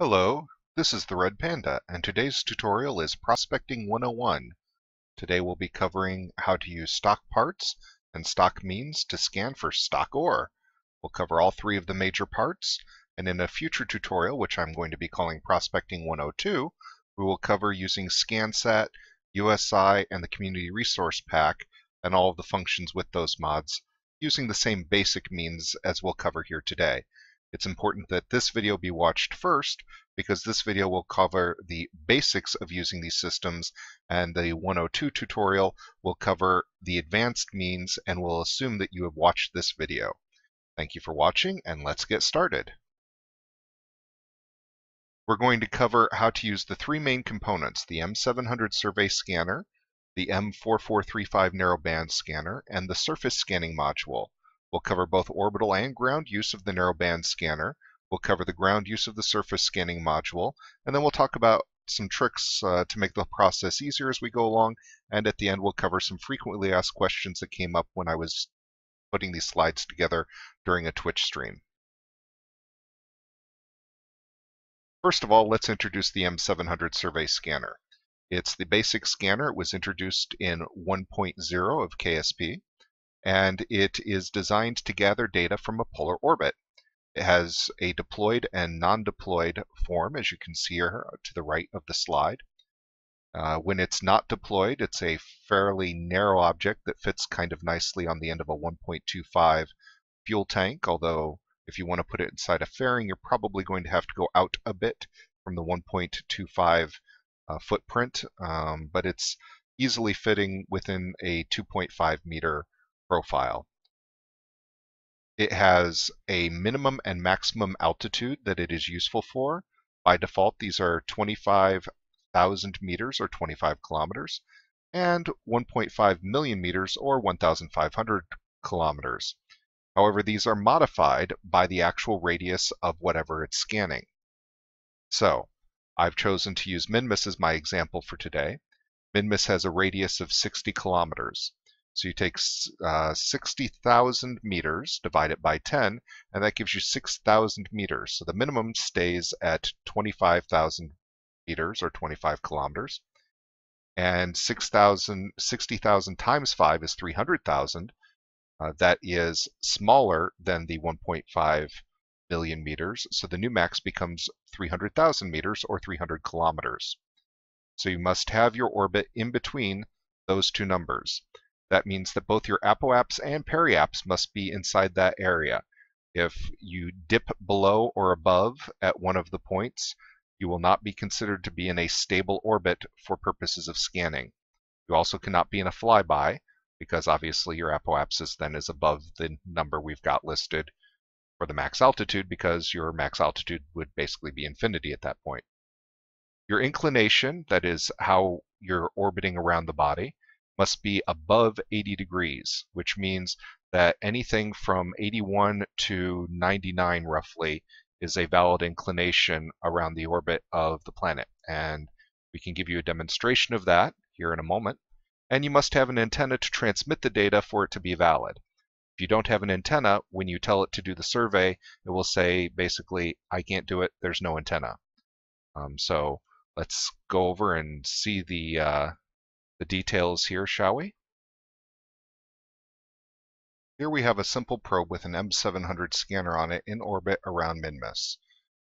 Hello, this is The Read Panda, and today's tutorial is Prospecting 101. Today we'll be covering how to use stock parts and stock means to scan for stock ore. We'll cover all three of the major parts, and in a future tutorial, which I'm going to be calling Prospecting 102, we will cover using ScanSat, USI, and the Community Resource Pack, and all of the functions with those mods, using the same basic means as we'll cover here today. It's important that this video be watched first, because this video will cover the basics of using these systems, and the 102 tutorial will cover the advanced means and will assume that you have watched this video. Thank you for watching, and let's get started. We're going to cover how to use the three main components, the M700 survey scanner, the M4435 narrowband scanner, and the surface scanning module. We'll cover both orbital and ground use of the narrowband scanner. We'll cover the ground use of the surface scanning module, and then we'll talk about some tricks to make the process easier as we go along, and at the end we'll cover some frequently asked questions that came up when I was putting these slides together during a Twitch stream. First of all, let's introduce the M700 survey scanner. It's the basic scanner. It was introduced in 1.0 of KSP. And it is designed to gather data from a polar orbit. It has a deployed and non-deployed form, as you can see here to the right of the slide. When it's not deployed, it's a fairly narrow object that fits kind of nicely on the end of a 1.25 fuel tank, although if you want to put it inside a fairing, you're probably going to have to go out a bit from the 1.25 footprint, but it's easily fitting within a 2.5-meter profile. It has a minimum and maximum altitude that it is useful for. By default, these are 25,000 meters or 25 kilometers and 1.5 million meters or 1,500 kilometers. However, these are modified by the actual radius of whatever it's scanning. So I've chosen to use Minmus as my example for today. Minmus has a radius of 60 kilometers. So you take 60,000 meters, divide it by 10, and that gives you 6,000 meters. So the minimum stays at 25,000 meters or 25 kilometers. And 60,000 times 5 is 300,000. That is smaller than the 1.5 million meters. So the new max becomes 300,000 meters or 300 kilometers. So you must have your orbit in between those two numbers. That means that both your apoaps and periaps must be inside that area. If you dip below or above at one of the points, you will not be considered to be in a stable orbit for purposes of scanning. You also cannot be in a flyby, because obviously your apoapsis then is above the number we've got listed for the max altitude, because your max altitude would basically be infinity at that point. Your inclination, that is how you're orbiting around the body, must be above 80 degrees, which means that anything from 81 to 99 roughly is a valid inclination around the orbit of the planet. And we can give you a demonstration of that here in a moment. And you must have an antenna to transmit the data for it to be valid. If you don't have an antenna, when you tell it to do the survey, it will say basically, I can't do it, there's no antenna. So let's go over and see the details here, shall we? Here we have a simple probe with an M700 scanner on it in orbit around Minmus.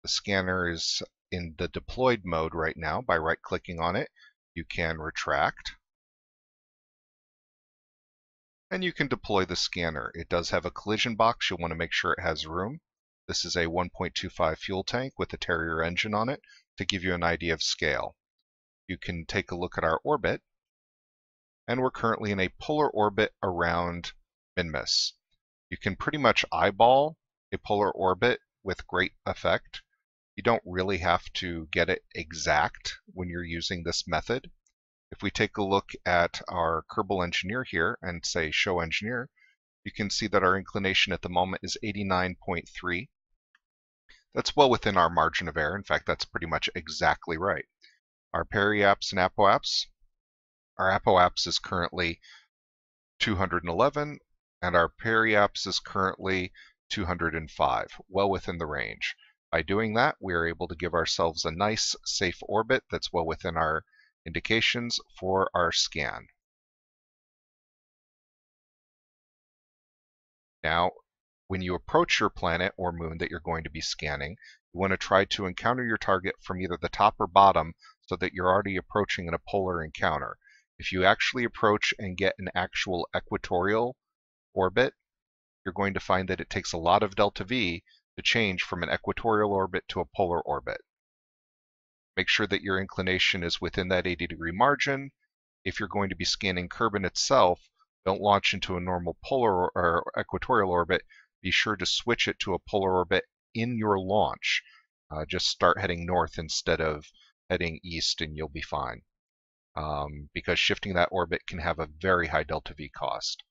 The scanner is in the deployed mode right now. By right-clicking on it, you can retract. And you can deploy the scanner. It does have a collision box. You'll want to make sure it has room. This is a 1.25 fuel tank with a Terrier engine on it to give you an idea of scale. You can take a look at our orbit. And we're currently in a polar orbit around Minmus. You can pretty much eyeball a polar orbit with great effect. You don't really have to get it exact when you're using this method. If we take a look at our Kerbal Engineer here and say Show Engineer, you can see that our inclination at the moment is 89.3. That's well within our margin of error. In fact, that's pretty much exactly right. Our periaps and apoaps. Our apoaps is currently 211, and our periaps is currently 205, well within the range. By doing that, we are able to give ourselves a nice, safe orbit that's well within our indications for our scan. Now, when you approach your planet or moon that you're going to be scanning, you want to try to encounter your target from either the top or bottom so that you're already approaching in a polar encounter. If you actually approach and get an actual equatorial orbit, you're going to find that it takes a lot of delta V to change from an equatorial orbit to a polar orbit. Make sure that your inclination is within that 80-degree margin. If you're going to be scanning Kerbin itself, don't launch into a normal polar or equatorial orbit. Be sure to switch it to a polar orbit in your launch. Just start heading north instead of heading east and you'll be fine. Because shifting that orbit can have a very high delta V cost.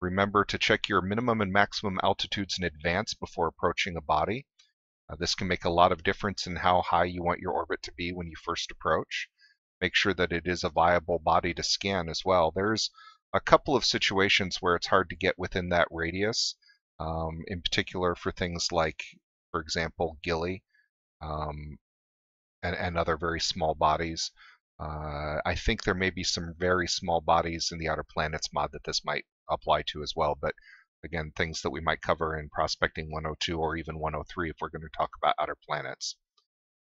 Remember to check your minimum and maximum altitudes in advance before approaching a body. This can make a lot of difference in how high you want your orbit to be when you first approach. Make sure that it is a viable body to scan as well. There's a couple of situations where it's hard to get within that radius, in particular for things like, for example, Gilly and other very small bodies. I think there may be some very small bodies in the Outer Planets mod that this might apply to as well, but again, things that we might cover in Prospecting 102 or even 103 if we're going to talk about Outer Planets.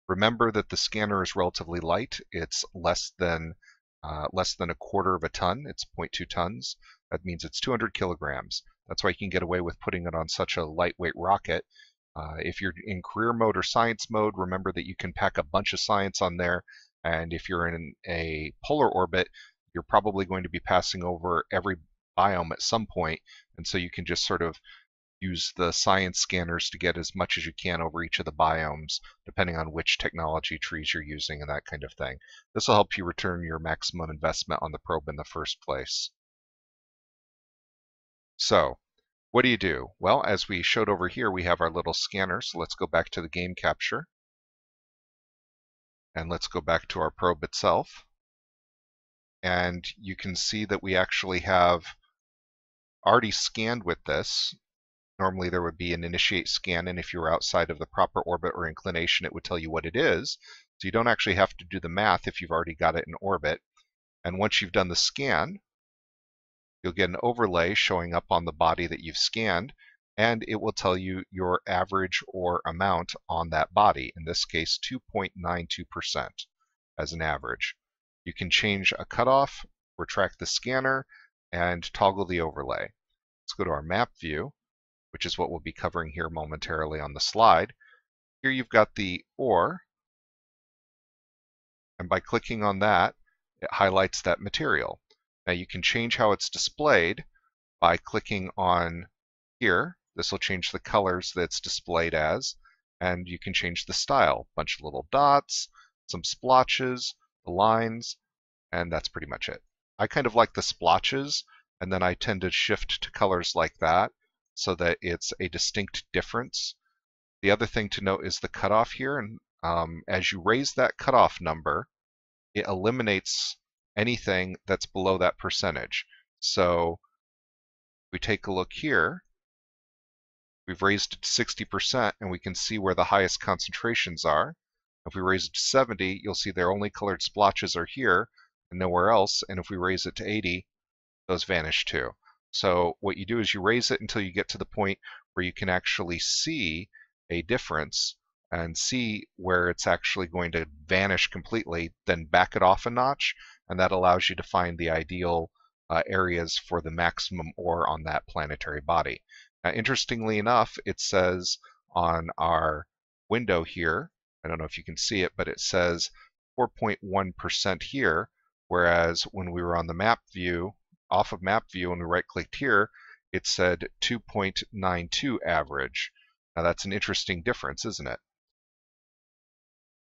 Remember that the scanner is relatively light. It's less than a quarter of a ton. It's 0.2 tons. That means it's 200 kilograms. That's why you can get away with putting it on such a lightweight rocket. If you're in career mode or science mode, remember that you can pack a bunch of science on there, and if you're in a polar orbit, you're probably going to be passing over every biome at some point, and so you can just sort of use the science scanners to get as much as you can over each of the biomes, depending on which technology trees you're using and that kind of thing. This will help you return your maximum investment on the probe in the first place. So, what do you do? Well, as we showed over here, we have our little scanner, so let's go back to the game capture. And let's go back to our probe itself. And you can see that we actually have already scanned with this. Normally there would be an initiate scan, and if you were outside of the proper orbit or inclination, it would tell you what it is. So you don't actually have to do the math if you've already got it in orbit. And once you've done the scan, you'll get an overlay showing up on the body that you've scanned, and it will tell you your average or amount on that body. In this case, 2.92% as an average. You can change a cutoff, retract the scanner, and toggle the overlay. Let's go to our map view, which is what we'll be covering here momentarily on the slide. Here you've got the ore, and by clicking on that, it highlights that material. Now you can change how it's displayed by clicking on here. This will change the colors that it's displayed as, and you can change the style. A bunch of little dots, some splotches, the lines, and that's pretty much it. I kind of like the splotches, and then I tend to shift to colors like that, so that it's a distinct difference. The other thing to note is the cutoff here, and as you raise that cutoff number, it eliminates anything that's below that percentage. So if we take a look here, we've raised it to 60%, and we can see where the highest concentrations are. If we raise it to 70, you'll see their only colored splotches are here and nowhere else, and if we raise it to 80, those vanish too. So what you do is you raise it until you get to the point where you can actually see a difference and see where it's actually going to vanish completely, then back it off a notch, and that allows you to find the ideal areas for the maximum ore on that planetary body. Now, interestingly enough, it says on our window here, I don't know if you can see it, but it says 4.1% here, whereas when we were on the map view, off of map view, and we right clicked here, it said 2.92 average. Now that's an interesting difference, isn't it?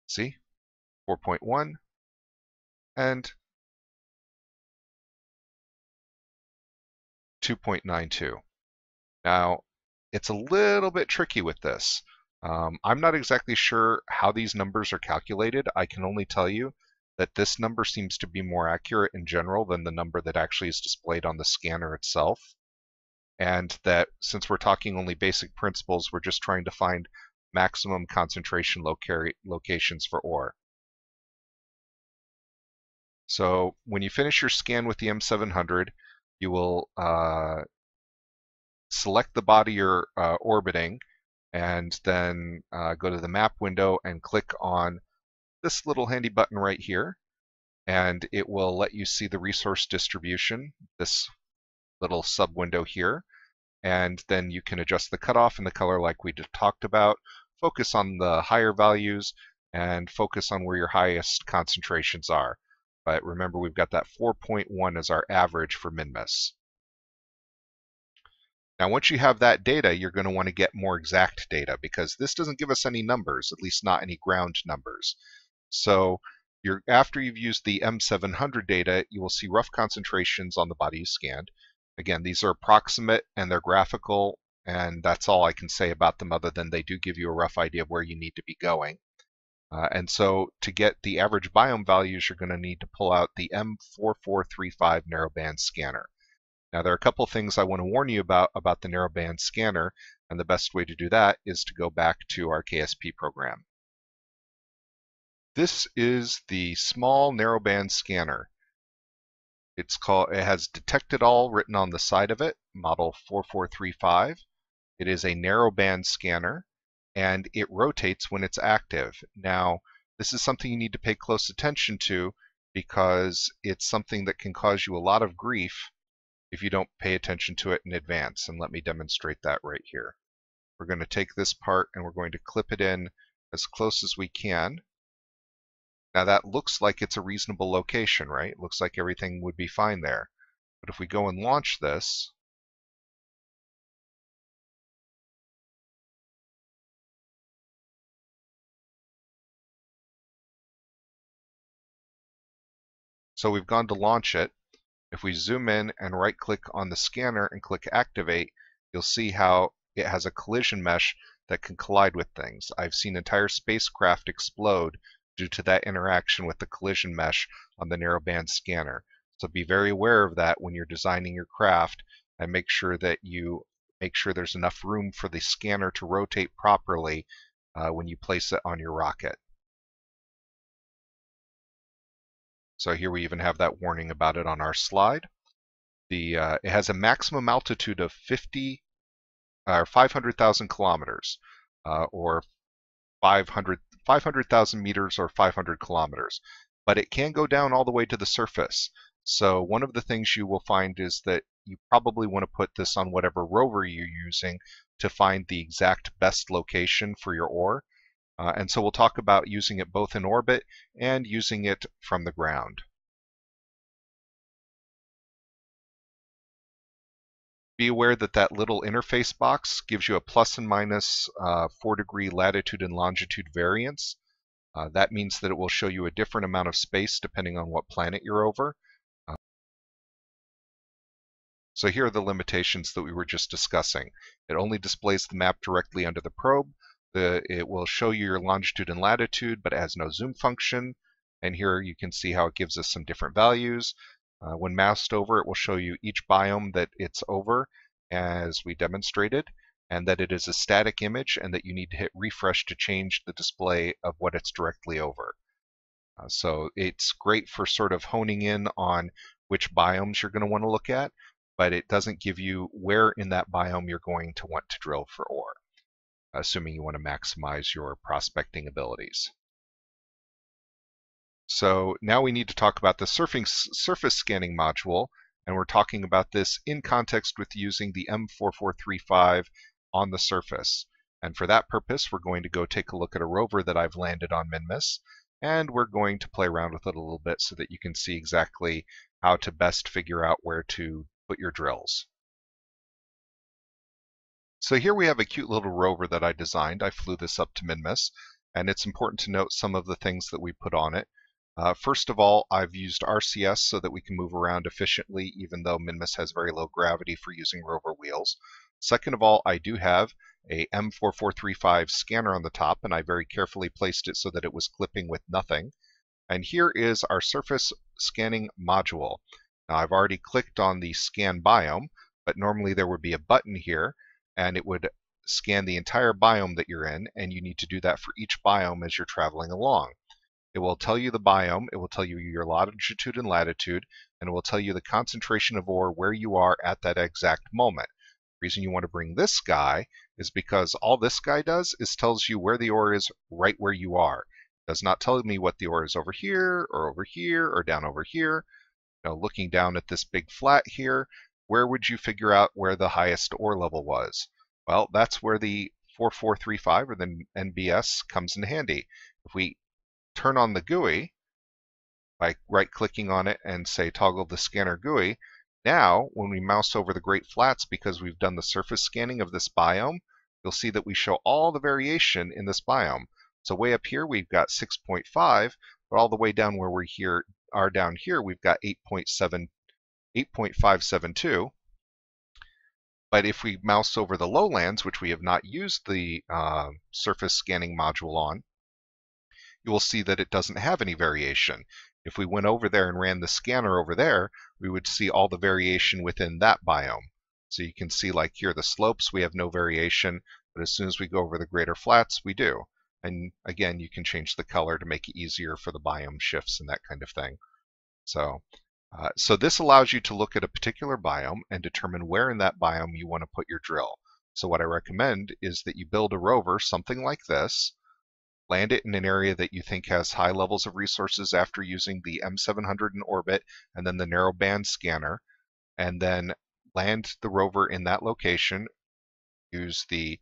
See, 4.1 and 2.92. Now it's a little bit tricky with this. I'm not exactly sure how these numbers are calculated. I can only tell you that this number seems to be more accurate in general than the number that actually is displayed on the scanner itself, and that since we're talking only basic principles, we're just trying to find maximum concentration locations for ore. So when you finish your scan with the M700, you will select the body you're orbiting, and then go to the map window and click on this little handy button right here, and it will let you see the resource distribution, this little sub window here, and then you can adjust the cutoff and the color like we just talked about, focus on the higher values, and focus on where your highest concentrations are. But remember, we've got that 4.1 as our average for Minmus. Now, once you have that data, you're going to want to get more exact data, because this doesn't give us any numbers, at least not any ground numbers. So after you've used the M700 data, you will see rough concentrations on the body you scanned. Again, these are approximate and they're graphical, and that's all I can say about them, other than they do give you a rough idea of where you need to be going. And so to get the average biome values, you're going to need to pull out the M4435 narrowband scanner. Now, there are a couple things I want to warn you about the narrowband scanner, and the best way to do that is to go back to our KSP program. This is the small narrowband scanner. It's called, it has detected all written on the side of it, model 4435. It is a narrowband scanner, and it rotates when it's active. Now, this is something you need to pay close attention to, because it's something that can cause you a lot of grief if you don't pay attention to it in advance. And let me demonstrate that right here. We're going to take this part and we're going to clip it in as close as we can. Now, that looks like it's a reasonable location, right? It looks like everything would be fine there. But if we go and launch this, so we've gone to launch it. If we zoom in and right-click on the scanner and click Activate, you'll see how it has a collision mesh that can collide with things. I've seen entire spacecraft explode due to that interaction with the collision mesh on the narrowband scanner. So be very aware of that when you're designing your craft, and make sure that you make sure there's enough room for the scanner to rotate properly when you place it on your rocket. So here we even have that warning about it on our slide. It has a maximum altitude of 500,000 kilometers, or 500,000 meters, or 500 kilometers. But it can go down all the way to the surface. So one of the things you will find is that you probably want to put this on whatever rover you're using to find the exact best location for your ore. And so we'll talk about using it both in orbit and using it from the ground. Be aware that that little interface box gives you a plus and minus 4-degree latitude and longitude variance. That means that it will show you a different amount of space depending on what planet you're over. So here are the limitations that we were just discussing. It only displays the map directly under the probe. It will show you your longitude and latitude, but it has no zoom function. And here you can see how it gives us some different values. When masked over, it will show you each biome that it's over, as we demonstrated, and that it is a static image, and that you need to hit refresh to change the display of what it's directly over. So it's great for sort of honing in on which biomes you're going to want to look at, but it doesn't give you where in that biome you're going to want to drill for ore, assuming you want to maximize your prospecting abilities. So now we need to talk about the surface scanning module, and we're talking about this in context with using the M4435 on the surface. And for that purpose, we're going to go take a look at a rover that I've landed on Minmus, and we're going to play around with it a little bit so that you can see exactly how to best figure out where to put your drills. So here we have a cute little rover that I designed. I flew this up to Minmus, and it's important to note some of the things that we put on it. First of all, I've used RCS so that we can move around efficiently, even though Minmus has very low gravity for using rover wheels. Second of all, I do have a M4435 scanner on the top, and I very carefully placed it so that it was clipping with nothing. And here is our surface scanning module. Now, I've already clicked on the scan biome, but normally there would be a button here, and it would scan the entire biome that you're in, and you need to do that for each biome as you're traveling along. It will tell you the biome, it will tell you your longitude and latitude, and it will tell you the concentration of ore where you are at that exact moment. The reason you want to bring this guy is because all this guy does is tells you where the ore is right where you are. It does not tell me what the ore is over here, or down over here. Now, looking down at this big flat here, where would you figure out where the highest ore level was? Well, that's where the 4435 or the NBS comes in handy. If we turn on the GUI by right-clicking on it and say toggle the scanner GUI, now when we mouse over the Great Flats, because we've done the surface scanning of this biome, you'll see that we show all the variation in this biome. So way up here we've got 6.5, but all the way down where we are down here we've got 8.572. But if we mouse over the lowlands, which we have not used the surface scanning module on, you will see that it doesn't have any variation. If we went over there and ran the scanner over there, we would see all the variation within that biome. So you can see, like here, the slopes, we have no variation, but as soon as we go over the greater flats, we do. And again, you can change the color to make it easier for the biome shifts and that kind of thing. So this allows you to look at a particular biome and determine where in that biome you want to put your drill. So what I recommend is that you build a rover, something like this, land it in an area that you think has high levels of resources after using the M700 in orbit and then the narrowband scanner, and then land the rover in that location, use the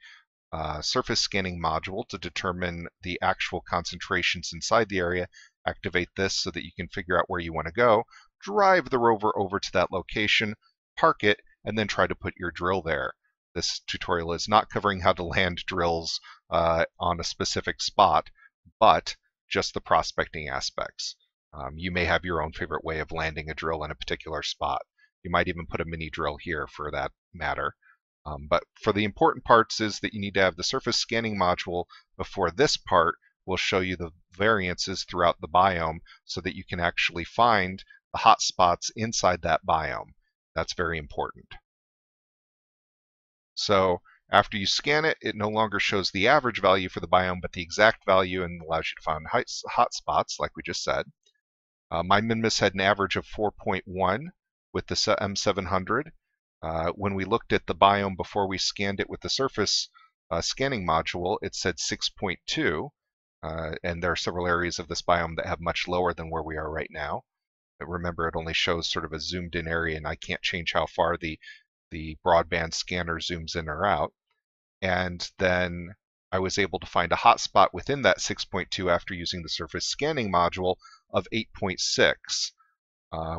surface scanning module to determine the actual concentrations inside the area, activate this so that you can figure out where you want to go, drive the rover over to that location, park it, and then try to put your drill there. This tutorial is not covering how to land drills on a specific spot, but just the prospecting aspects. You may have your own favorite way of landing a drill in a particular spot. You might even put a mini drill here for that matter. But for the important parts is that you need to have the surface scanning module before this part will show you the variances throughout the biome so that you can actually find the hot spots inside that biome. That's very important. So after you scan it, it no longer shows the average value for the biome, but the exact value, and allows you to find hot spots, like we just said. My Minmus had an average of 4.1 with the M700. When we looked at the biome before we scanned it with the surface scanning module, it said 6.2, and there are several areas of this biome that have much lower than where we are right now. But remember, it only shows sort of a zoomed-in area, and I can't change how far the broadband scanner zooms in or out. And then I was able to find a hotspot within that 6.2 after using the surface scanning module of 8.6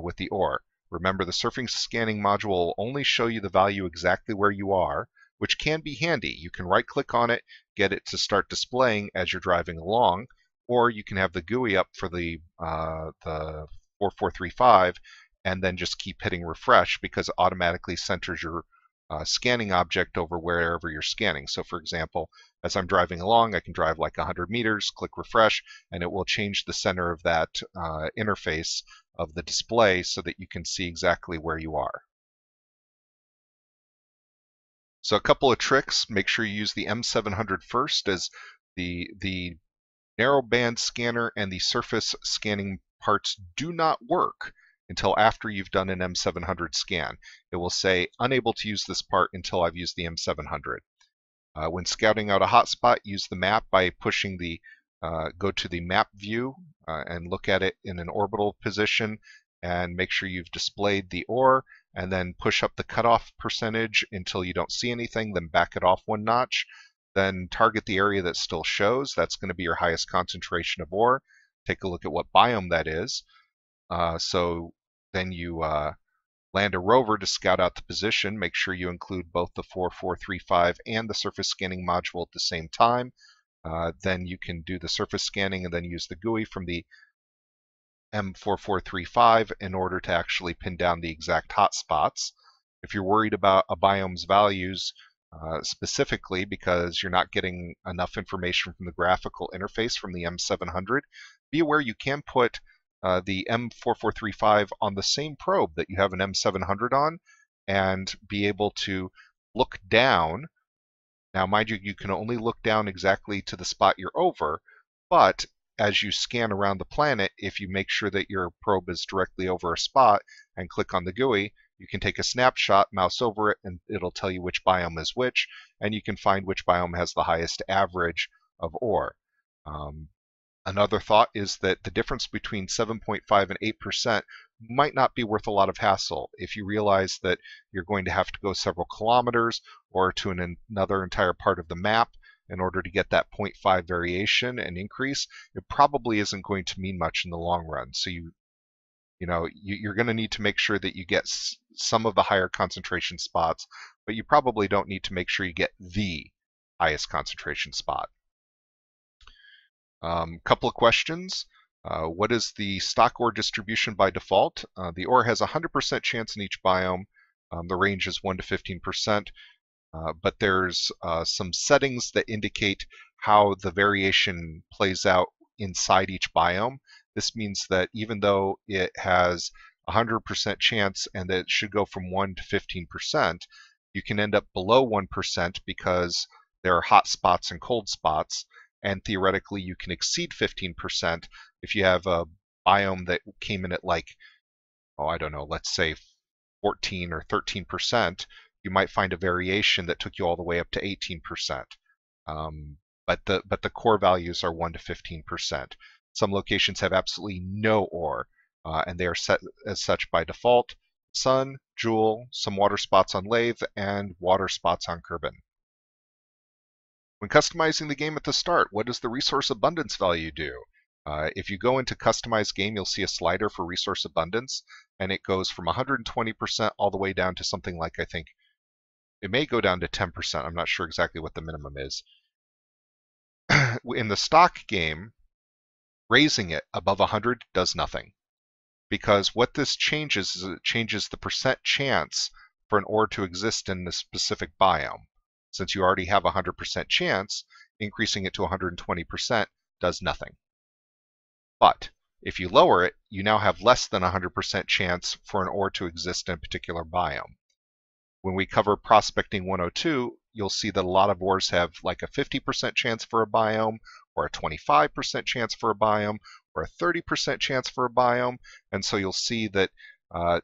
with the ore. Remember, the surface scanning module will only show you the value exactly where you are, which can be handy. You can right-click on it, get it to start displaying as you're driving along, or you can have the GUI up for the 4435, and then just keep hitting refresh because it automatically centers your scanning object over wherever you're scanning. So for example, as I'm driving along, I can drive like 100 meters, click refresh, and it will change the center of that interface of the display so that you can see exactly where you are. So a couple of tricks: make sure you use the M700 first, as the narrowband scanner and the surface scanning parts do not work until after you've done an M700 scan. It will say, unable to use this part until I've used the M700. When scouting out a hotspot, use the map by pushing the go to the map view and look at it in an orbital position, and make sure you've displayed the ore, and then push up the cutoff percentage until you don't see anything, then back it off one notch, then target the area that still shows. That's going to be your highest concentration of ore. Take a look at what biome that is. Then you land a rover to scout out the position. Make sure you include both the 4435 and the surface scanning module at the same time. Then you can do the surface scanning and then use the GUI from the M4435 in order to actually pin down the exact hot spots. If you're worried about a biome's values specifically because you're not getting enough information from the graphical interface from the M700, be aware you can put the M4435 on the same probe that you have an M700 on and be able to look down Now, mind you, you can only look down exactly to the spot you're over, but as you scan around the planet, if you make sure that your probe is directly over a spot and click on the GUI, you can take a snapshot, mouse over it, and it'll tell you which biome is which, and you can find which biome has the highest average of ore. Another thought is that the difference between 7.5 and 8% might not be worth a lot of hassle if you realize that you're going to have to go several kilometers or to another entire part of the map in order to get that 0.5 variation and increase. It probably isn't going to mean much in the long run. So you're going to need to make sure that you get some of the higher concentration spots, but you probably don't need to make sure you get the highest concentration spot. Couple of questions. What is the stock ore distribution by default? The ore has 100% chance in each biome. The range is 1 to 15%, but there's some settings that indicate how the variation plays out inside each biome. This means that even though it has 100% chance and that it should go from 1 to 15%, you can end up below 1% because there are hot spots and cold spots. And theoretically, you can exceed 15% if you have a biome that came in at like, oh, I don't know, let's say 14 or 13%. You might find a variation that took you all the way up to 18%. But the core values are 1 to 15%. Some locations have absolutely no ore, and they are set as such by default. Sun, Joule, some water spots on Lathe, and water spots on Kerbin. When customizing the game at the start, what does the resource abundance value do? If you go into customize game, you'll see a slider for resource abundance, and it goes from 120% all the way down to something like, I think, it may go down to 10%. I'm not sure exactly what the minimum is. In the stock game, raising it above 100 does nothing, because what this changes is it changes the percent chance for an ore to exist in a specific biome. Since you already have a 100% chance, increasing it to 120% does nothing. But if you lower it, you now have less than a 100% chance for an ore to exist in a particular biome. When we cover Prospecting 102, you'll see that a lot of ores have like a 50% chance for a biome, or a 25% chance for a biome, or a 30% chance for a biome, and so you'll see that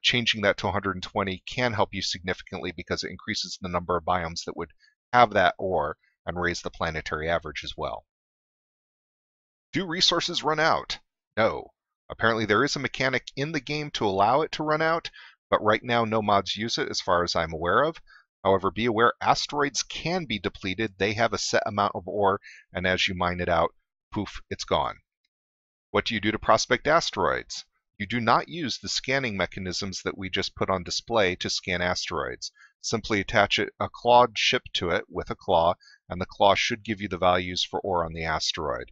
changing that to 120 can help you significantly because it increases the number of biomes that would have that ore and raise the planetary average as well. Do resources run out? No. Apparently there is a mechanic in the game to allow it to run out, but right now no mods use it as far as I'm aware of. However, be aware asteroids can be depleted. They have a set amount of ore, and as you mine it out, poof, it's gone. What do you do to prospect asteroids? You do not use the scanning mechanisms that we just put on display to scan asteroids. Simply attach a clawed ship to it with a claw, and the claw should give you the values for ore on the asteroid.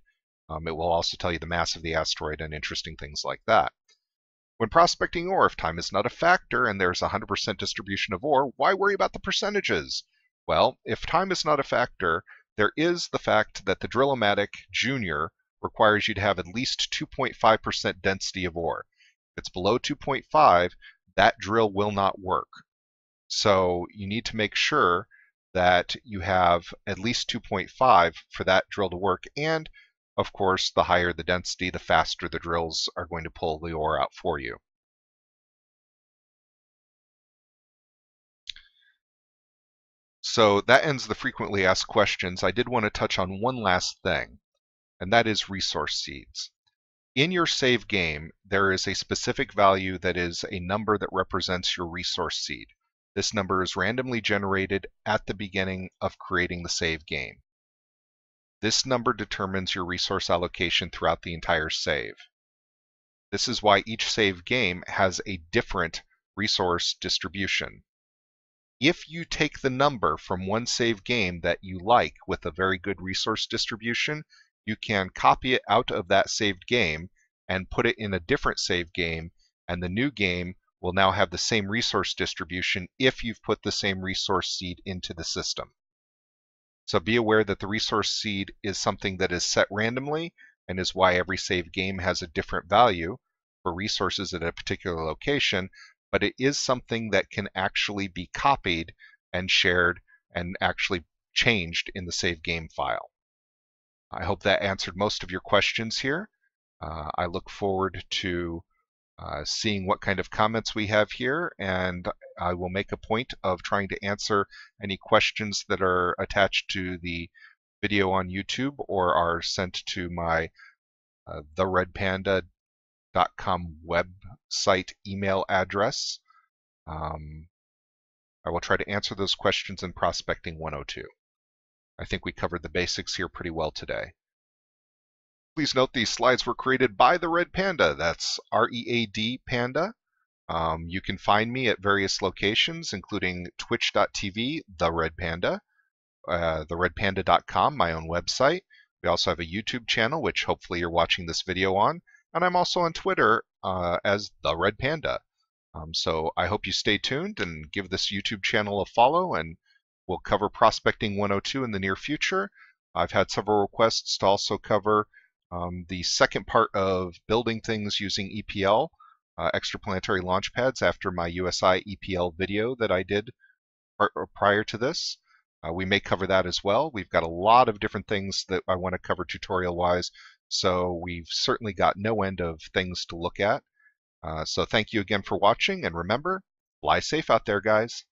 It will also tell you the mass of the asteroid and interesting things like that. When prospecting ore, if time is not a factor and there's 100% distribution of ore, why worry about the percentages? Well, if time is not a factor, there is the fact that the Drill-O-Matic Jr. requires you to have at least 2.5% density of ore. If it's below 2.5, that drill will not work. So you need to make sure that you have at least 2.5 for that drill to work. And of course, the higher the density, the faster the drills are going to pull the ore out for you. So that ends the frequently asked questions. I did want to touch on one last thing, and that is resource seeds. In your save game, there is a specific value that is a number that represents your resource seed. This number is randomly generated at the beginning of creating the save game. This number determines your resource allocation throughout the entire save. This is why each save game has a different resource distribution. If you take the number from one save game that you like with a very good resource distribution, you can copy it out of that saved game and put it in a different save game, and the new game will now have the same resource distribution if you've put the same resource seed into the system. So be aware that the resource seed is something that is set randomly and is why every save game has a different value for resources at a particular location, but it is something that can actually be copied and shared and actually changed in the save game file. I hope that answered most of your questions here. I look forward to seeing what kind of comments we have here, and I will make a point of trying to answer any questions that are attached to the video on YouTube or are sent to my thereadpanda.com website email address. I will try to answer those questions in Prospecting 102. I think we covered the basics here pretty well today. Please note these slides were created by The Read Panda. That's R-E-A-D Panda. You can find me at various locations, including twitch.tv, The Read Panda, thereadpanda.com, my own website. We also have a YouTube channel, which hopefully you're watching this video on. And I'm also on Twitter as The Read Panda. So I hope you stay tuned and give this YouTube channel a follow, and we'll cover Prospecting 102 in the near future. I've had several requests to also cover the second part of building things using EPL, extraplanetary launch pads, after my USI EPL video that I did prior to this. We may cover that as well. We've got a lot of different things that I want to cover tutorial-wise, so we've certainly got no end of things to look at. So thank you again for watching, and remember, fly safe out there, guys.